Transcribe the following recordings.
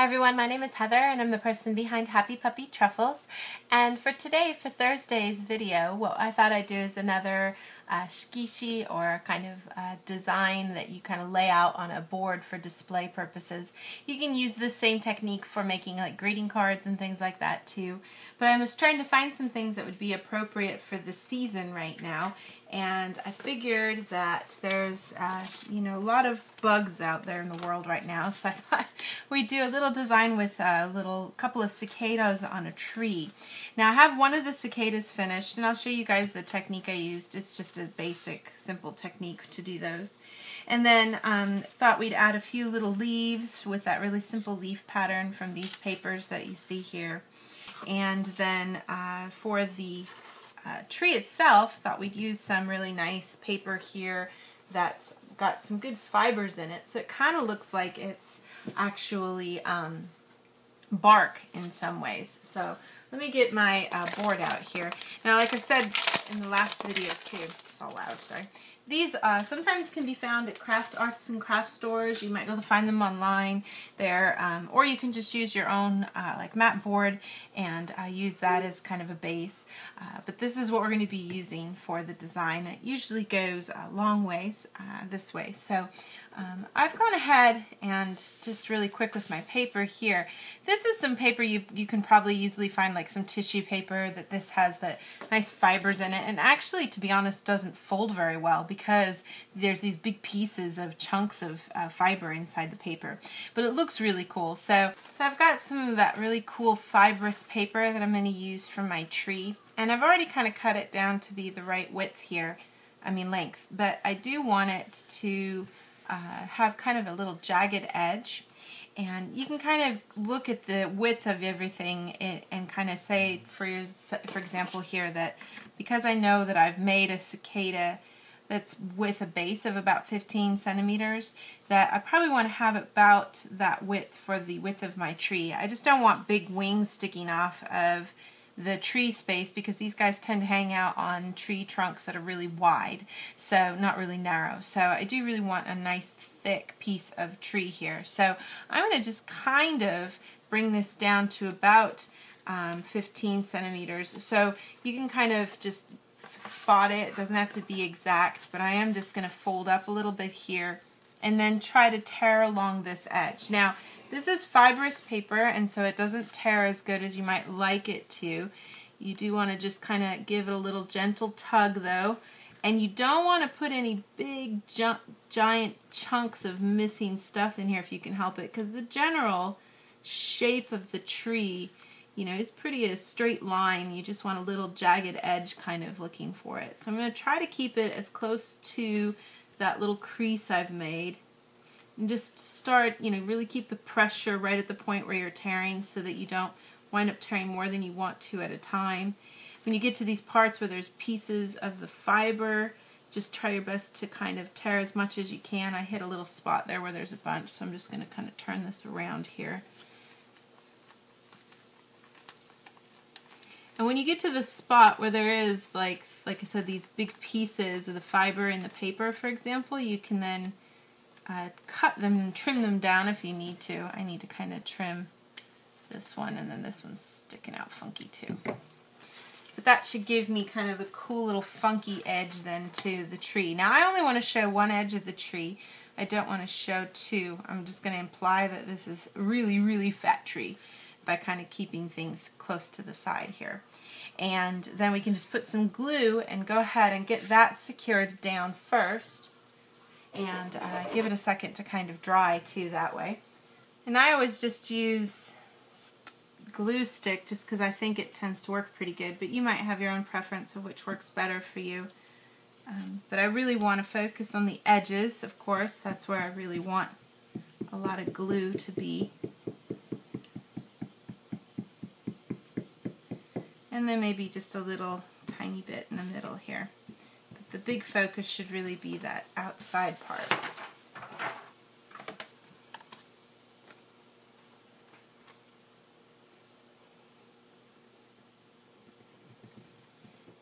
Hi everyone, my name is Heather and I'm the person behind Happy Puppy Truffles, and for today, for Thursday's video, what I thought I'd do is another shikishi, or kind of design that you kind of lay out on a board for display purposes. You can use this same technique for making like greeting cards and things like that too, but I was trying to find some things that would be appropriate for the season right now, and I figured that there's you know, a lot of bugs out there in the world right now, so I thought we'd do a little design with a little couple of cicadas on a tree. Now I have one of the cicadas finished, and I'll show you guys the technique I used. It's just a basic, simple technique to do those. And then thought we'd add a few little leaves with that really simple leaf pattern from these papers that you see here. And then for the tree itself, thought we'd use some really nice paper here that's got some good fibers in it, so it kind of looks like it's actually bark in some ways. So let me get my board out here. Now, like I said in the last video too, it's all loud, sorry. These sometimes can be found at arts and crafts stores. You might be able to find them online there, or you can just use your own like mat board and use that as kind of a base. But this is what we're going to be using for the design. It usually goes a long ways this way. So I've gone ahead and just really quick with my paper here. This is some paper you can probably easily find, like some tissue paper that this has that nice fibers in it, and actually, to be honest, doesn't fold very well because there's these big pieces of chunks of fiber inside the paper, but it looks really cool. So I've got some of that really cool fibrous paper that I'm going to use for my tree, and I've already kind of cut it down to be the right width here, I mean length, but I do want it to have kind of a little jagged edge. And you can kind of look at the width of everything and kind of say, for example here, that because I know that I've made a cicada that's with a base of about 15 centimeters, that I probably want to have about that width for the width of my tree. I just don't want big wings sticking off of the tree space, because these guys tend to hang out on tree trunks that are really wide, so not really narrow. So I do really want a nice thick piece of tree here. So I'm going to just kind of bring this down to about 15 centimeters. So you can kind of just spot it. It doesn't have to be exact, but I am just going to fold up a little bit here and then try to tear along this edge. Now, this is fibrous paper, and so it doesn't tear as good as you might like it to. You do want to just kind of give it a little gentle tug though, and you don't want to put any big giant chunks of missing stuff in here if you can help it, because the general shape of the tree, you know, is pretty a straight line. You just want a little jagged edge kind of looking for it. So I'm going to try to keep it as close to that little crease I've made, and just start, you know, really keep the pressure right at the point where you're tearing, so that you don't wind up tearing more than you want to at a time. When you get to these parts where there's pieces of the fiber, just try your best to kind of tear as much as you can. I hit a little spot there where there's a bunch, so I'm just going to kind of turn this around here. And when you get to the spot where there is, like I said, these big pieces of the fiber in the paper, for example, you can then cut them and trim them down if you need to. I need to kind of trim this one, and then this one's sticking out funky too. But that should give me kind of a cool little funky edge then to the tree. Now I only want to show one edge of the tree. I don't want to show two. I'm just going to imply that this is a really, really fat tree by kind of keeping things close to the side here. And then we can just put some glue and go ahead and get that secured down first, and give it a second to kind of dry too that way. And I always just use glue stick just because I think it tends to work pretty good, but you might have your own preference of which works better for you. But I really want to focus on the edges, of course. That's where I really want a lot of glue to be. And then maybe just a little tiny bit in the middle here. But the big focus should really be that outside part.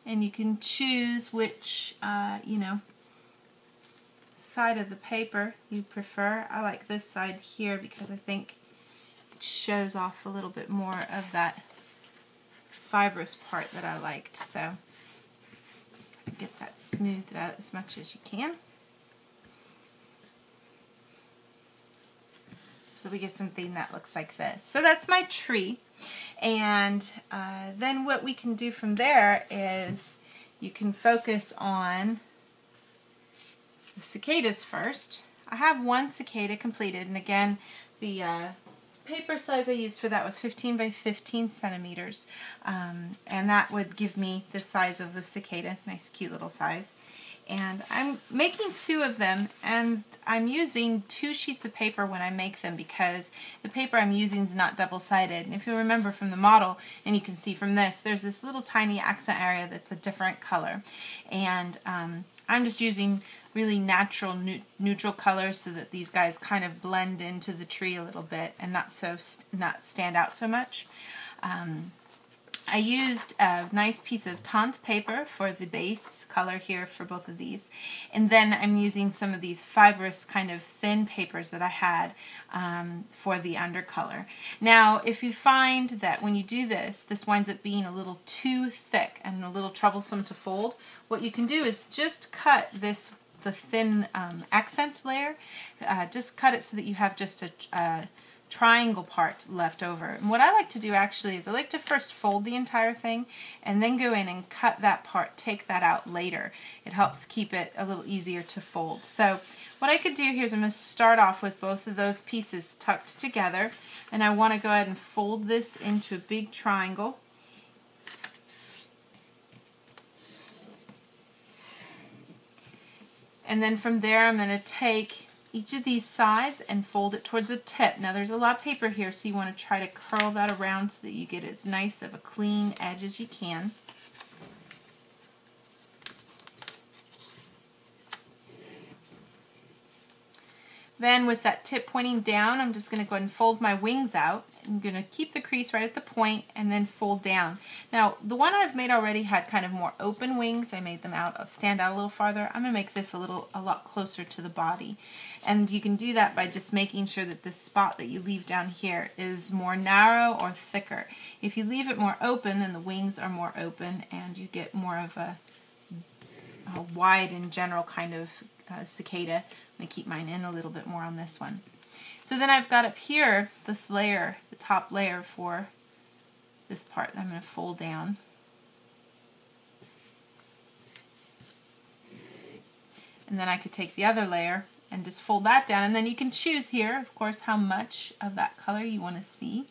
And you can choose which, you know, side of the paper you prefer. I like this side here because I think shows off a little bit more of that fibrous part that I liked. So get that smoothed out as much as you can. So we get something that looks like this. So that's my tree. And then what we can do from there is you can focus on the cicadas first. I have one cicada completed, and again, the paper size I used for that was 15 by 15 centimeters, and that would give me the size of the cicada, nice cute little size. And I'm making two of them, and I'm using two sheets of paper when I make them because the paper I'm using is not double-sided. And if you remember from the model, and you can see from this, there's this little tiny accent area that's a different color. And I'm just using really natural neutral colors so that these guys kind of blend into the tree a little bit and not stand out so much. I used a nice piece of Tant paper for the base color here for both of these, and then I'm using some of these fibrous kind of thin papers that I had for the undercolor. Now if you find that when you do this, this winds up being a little too thick and a little troublesome to fold, what you can do is just cut this, the thin accent layer, just cut it so that you have just a triangle part left over. And what I like to do actually is I like to first fold the entire thing and then go in and cut that part, take that out later. It helps keep it a little easier to fold. So what I could do here is I'm going to start off with both of those pieces tucked together, and I want to go ahead and fold this into a big triangle. And then from there I'm going to take each of these sides and fold it towards the tip. Now there's a lot of paper here, so you want to try to curl that around so that you get as nice of a clean edge as you can. Then with that tip pointing down, I'm just going to go ahead and fold my wings out. I'm going to keep the crease right at the point and then fold down. Now the one I've made already had kind of more open wings. I made them out, stand out a little farther. I'm going to make this a lot closer to the body. And you can do that by just making sure that this spot that you leave down here is more narrow or thicker. If you leave it more open, then the wings are more open and you get more of a wide in general kind of cicada. I'm going to keep mine in a little bit more on this one. So then I've got up here this layer, the top layer for this part that I'm going to fold down. And then I could take the other layer and just fold that down, and then you can choose here, of course, how much of that color you want to see.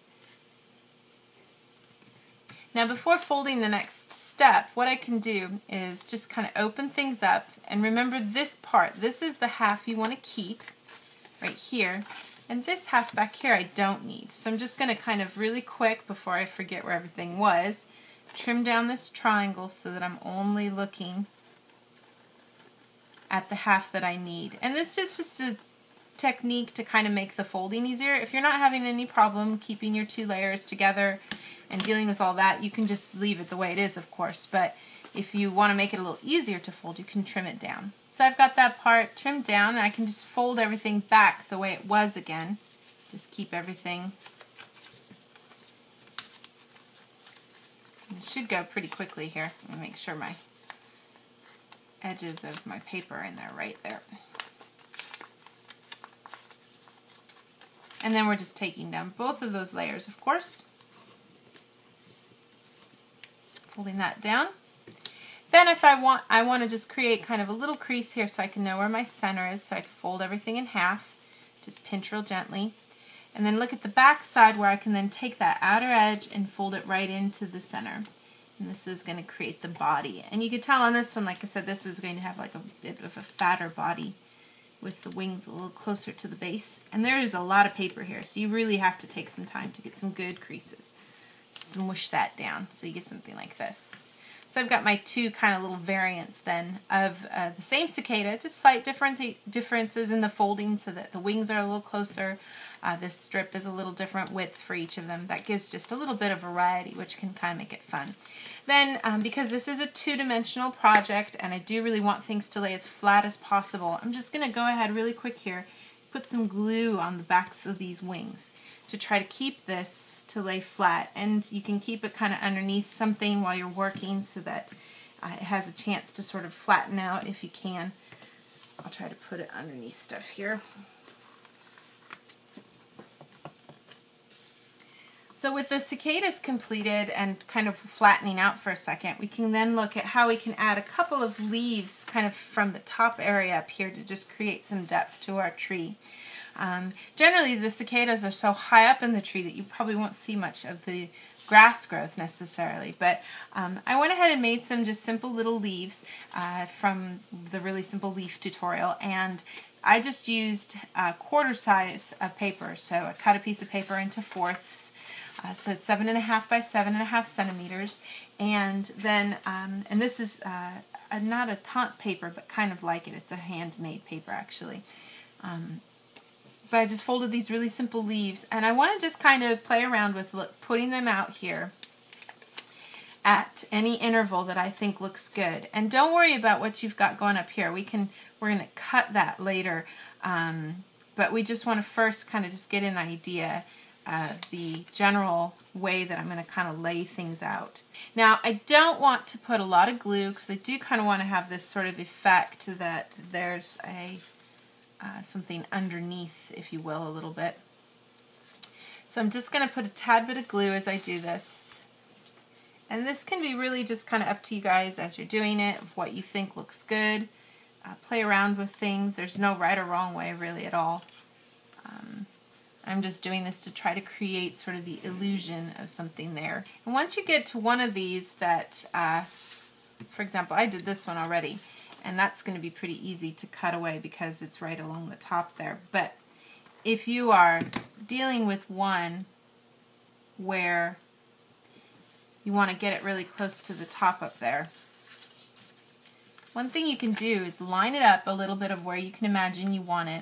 Now before folding the next step, what I can do is just kind of open things up, and remember this part, this is the half you want to keep right here, and this half back here I don't need. So I'm just going to kind of really quick, before I forget where everything was, trim down this triangle so that I'm only looking at the half that I need. And this is just a technique to kind of make the folding easier. If you're not having any problem keeping your two layers together and dealing with all that, you can just leave it the way it is, of course, but if you want to make it a little easier to fold, you can trim it down. So I've got that part trimmed down, and I can just fold everything back the way it was again. Just keep everything. It should go pretty quickly here. I'm going to make sure my edges of my paper are in there, right there. And then we're just taking down both of those layers, of course. Folding that down. Then if I want to just create kind of a little crease here so I can know where my center is, so I can fold everything in half, just pinch real gently, and then look at the back side where I can then take that outer edge and fold it right into the center. And this is going to create the body. And you can tell on this one, like I said, this is going to have like a bit of a fatter body with the wings a little closer to the base. And there is a lot of paper here, so you really have to take some time to get some good creases. Smoosh that down so you get something like this. So I've got my two kind of little variants then of the same cicada, just slight differences in the folding so that the wings are a little closer. This strip is a little different width for each of them. That gives just a little bit of variety, which can kind of make it fun. Then, because this is a two-dimensional project and I do really want things to lay as flat as possible, I'm just going to go ahead really quick here, put some glue on the backs of these wings to try to keep this to lay flat, and you can keep it kind of underneath something while you're working so that it has a chance to sort of flatten out if you can. I'll try to put it underneath stuff here. So with the cicadas completed and kind of flattening out for a second, we can then look at how we can add a couple of leaves kind of from the top area up here to just create some depth to our tree. Generally the cicadas are so high up in the tree that you probably won't see much of the grass growth necessarily, but I went ahead and made some just simple little leaves from the really simple leaf tutorial, and I just used a quarter size of paper. So I cut a piece of paper into fourths, so it's 7.5 by 7.5 centimeters, and then and this is not a Tant paper, but kind of like it. It's a handmade paper actually. But I just folded these really simple leaves, and I want to just kind of play around with putting them out here at any interval that I think looks good. And don't worry about what you've got going up here. We're going to cut that later, but we just want to first kind of just get an idea of the general way that I'm going to kind of lay things out. Now I don't want to put a lot of glue because I do kind of want to have this sort of effect that there's a something underneath, if you will, a little bit. So I'm just going to put a tad bit of glue as I do this, and this can be really just kind of up to you guys as you're doing it, of what you think looks good. Play around with things. There's no right or wrong way really at all. I'm just doing this to try to create sort of the illusion of something there. And once you get to one of these that, for example, I did this one already, and that's going to be pretty easy to cut away because it's right along the top there. But if you are dealing with one where you want to get it really close to the top up there, one thing you can do is line it up a little bit of where you can imagine you want it,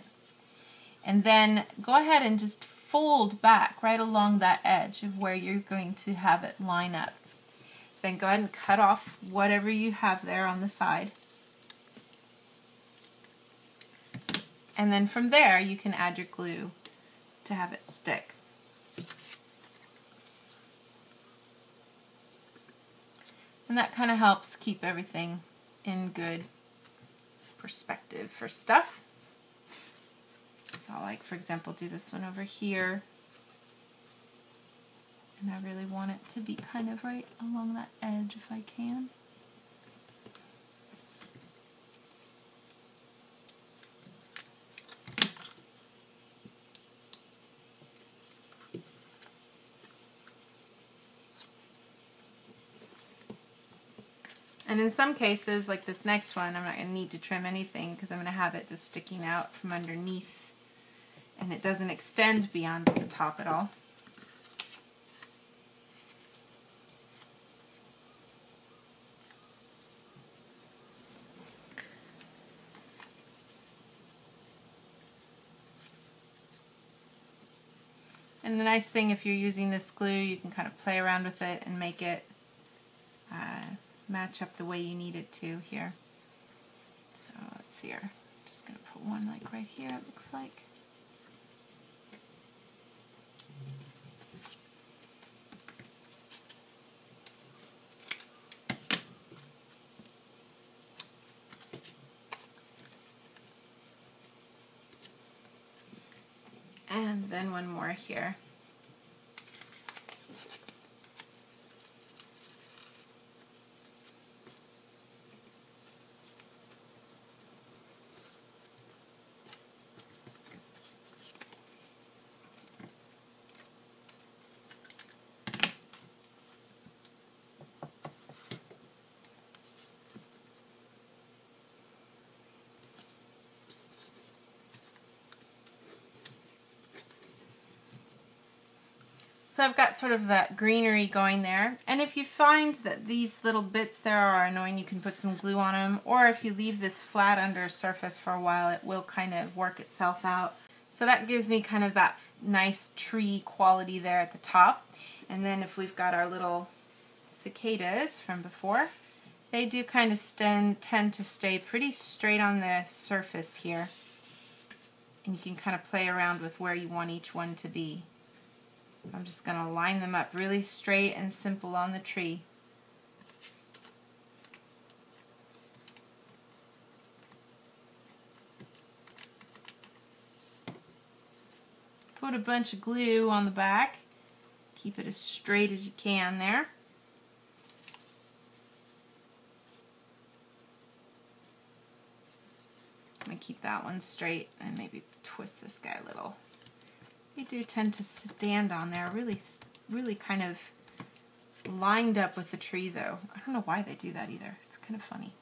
and then go ahead and just fold back right along that edge of where you're going to have it line up. Then go ahead and cut off whatever you have there on the side. And then from there you can add your glue to have it stick. And that kind of helps keep everything in good perspective for stuff. So I'll, like, for example, do this one over here. And I really want it to be kind of right along that edge if I can. And in some cases, like this next one, I'm not going to need to trim anything because I'm going to have it just sticking out from underneath, and it doesn't extend beyond the top at all. And the nice thing, if you're using this glue, you can kind of play around with it and make it match up the way you need it to here. So let's see here. I'm just going to put one like right here, it looks like. And then one more here. So I've got sort of that greenery going there, and if you find that these little bits there are annoying, you can put some glue on them, or if you leave this flat under a surface for a while, it will kind of work itself out. So that gives me kind of that nice tree quality there at the top. And then if we've got our little cicadas from before, they do kind of tend to stay pretty straight on the surface here. and you can kind of play around with where you want each one to be. I'm just going to line them up really straight and simple on the tree. Put a bunch of glue on the back. Keep it as straight as you can there. I'm going to keep that one straight and maybe twist this guy a little. They do tend to stand on there, really kind of lined up with the tree though. I don't know why they do that either. It's kind of funny.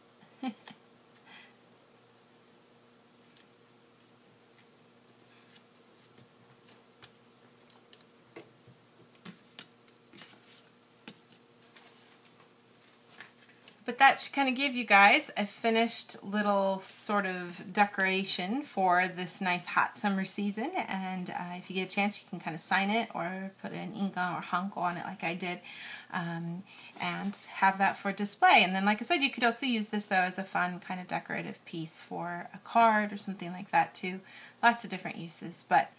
But that should kind of give you guys a finished little sort of decoration for this nice hot summer season. And if you get a chance, you can kind of sign it or put an ink on or hanko on it like I did, and have that for display. And then, like I said, you could also use this though as a fun kind of decorative piece for a card or something like that too. Lots of different uses, but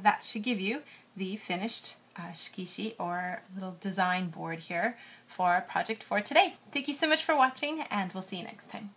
that should give you the finished shikishi or little design board here for our project for today. Thank you so much for watching, and we'll see you next time.